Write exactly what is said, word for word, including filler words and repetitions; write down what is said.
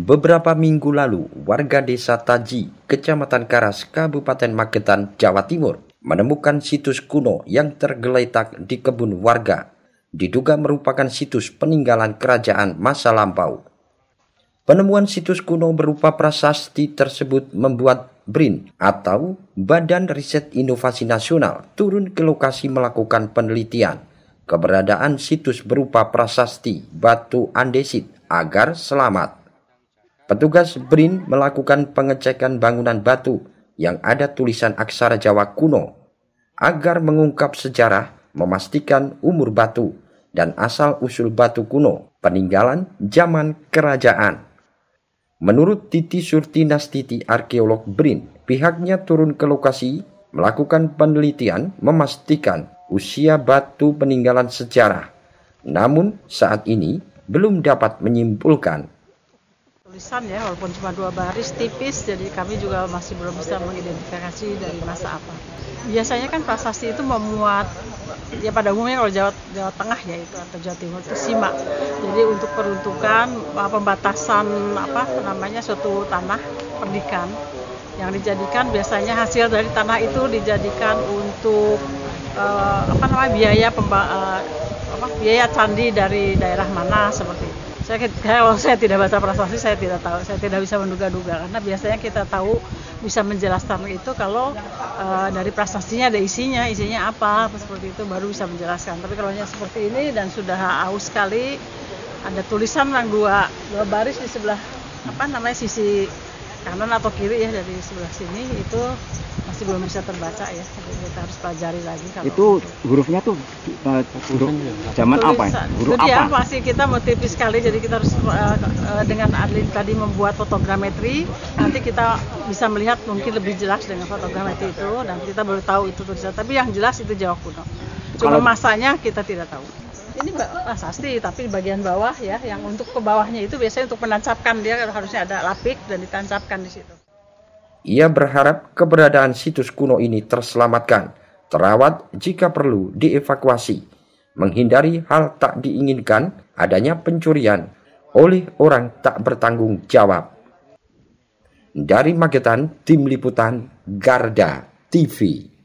Beberapa minggu lalu, warga desa Taji, Kecamatan Karas, Kabupaten Magetan, Jawa Timur, menemukan situs kuno yang tergeletak di kebun warga. Diduga merupakan situs peninggalan kerajaan masa lampau. Penemuan situs kuno berupa prasasti tersebut membuat BRIN atau Badan Riset Inovasi Nasional turun ke lokasi melakukan penelitian keberadaan situs berupa prasasti batu andesit agar selamat. Petugas BRIN melakukan pengecekan bangunan batu yang ada tulisan aksara Jawa kuno agar mengungkap sejarah, memastikan umur batu dan asal-usul batu kuno peninggalan zaman kerajaan. Menurut Titi Surti Nastiti, arkeolog BRIN, pihaknya turun ke lokasi melakukan penelitian memastikan usia batu peninggalan sejarah. Namun saat ini belum dapat menyimpulkan. Tulisan ya, walaupun cuma dua baris tipis, jadi kami juga masih belum bisa mengidentifikasi dari masa apa. Biasanya kan prasasti itu memuat, ya pada umumnya kalau Jawa, Jawa Tengah ya itu atau Jawa Timur itu simak. Jadi untuk peruntukan pembatasan apa namanya suatu tanah pendidikan yang dijadikan biasanya hasil dari tanah itu dijadikan untuk eh, apa namanya biaya pemba, eh, apa, biaya candi dari daerah mana seperti itu. Saya, kalau saya tidak baca prasasti, saya tidak tahu, saya tidak bisa menduga-duga, karena biasanya kita tahu bisa menjelaskan itu kalau uh, dari prasastinya ada isinya, isinya apa, seperti itu baru bisa menjelaskan. Tapi kalau hanya seperti ini dan sudah aus sekali, ada tulisan yang dua, dua baris di sebelah apa namanya sisi kanan atau kiri ya dari sebelah sini itu masih belum bisa terbaca ya, kita harus pelajari lagi. Kalau itu hurufnya tuh uh, huruf zaman apa ya? Huruf itu apa? Masih kita mau tipis sekali, jadi kita harus uh, uh, dengan adli tadi membuat fotogrametri, nanti kita bisa melihat mungkin lebih jelas dengan fotogrametri itu, dan kita baru tahu itu tulisan. Tapi yang jelas itu Jawa kuno. Cuma kalau masanya kita tidak tahu. Ini prasasti, tapi di bagian bawah ya, yang untuk ke bawahnya itu biasanya untuk menancapkan, dia harusnya ada lapik dan ditancapkan di situ. Ia berharap keberadaan situs kuno ini terselamatkan, terawat, jika perlu dievakuasi, menghindari hal tak diinginkan adanya pencurian oleh orang tak bertanggung jawab. Dari Magetan, Tim Liputan Garda T V.